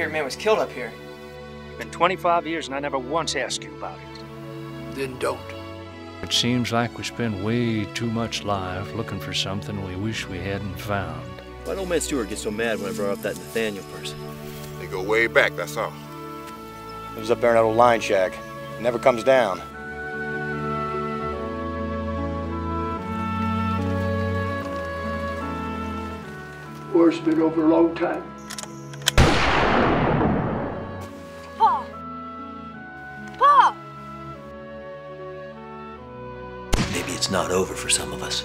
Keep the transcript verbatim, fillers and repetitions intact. here man was killed up here. It's been twenty-five years and I never once asked you about it. Then don't. It seems like we spend way too much life looking for something we wish we hadn't found. Why'd old man Stewart get so mad when I brought up that Nathaniel person? They go way back, that's all. It was up there in that old line shack. It never comes down. War's been over a long time. Pa! Pa! Maybe it's not over for some of us.